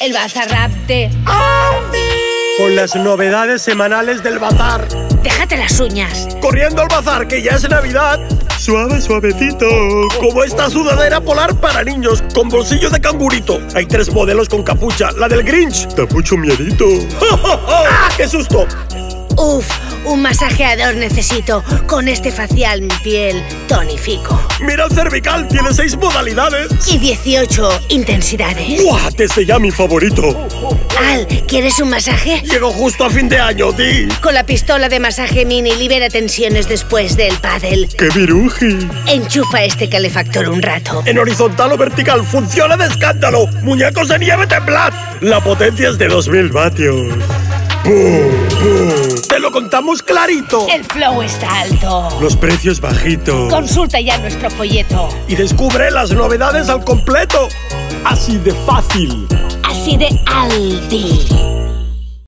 El Bazar Rap de ALDI. Con las novedades semanales del bazar. Déjate las uñas. Corriendo al bazar, que ya es Navidad. Suave, suavecito. Como esta sudadera polar para niños, con bolsillo de cangurito. Hay 3 modelos con capucha. La del Grinch. Te pucho miedito. ¡Ah, qué susto! Uf, un masajeador necesito. Con este facial mi piel tonifico. Mira el cervical, tiene 6 modalidades. Y 18 intensidades. ¡Buah! Te este ya mi favorito. Al, ¿quieres un masaje? Llego justo a fin de año, di. Con la pistola de masaje mini libera tensiones después del pádel. ¡Qué viruji! Enchufa este calefactor un rato. En horizontal o vertical, funciona de escándalo. Muñecos de nieve temblad. La potencia es de 2000 vatios. ¡Bum! Te lo contamos clarito. El flow está alto. Los precios bajitos. Consulta ya nuestro folleto. Y descubre las novedades al completo. Así de fácil. Así de ALDI.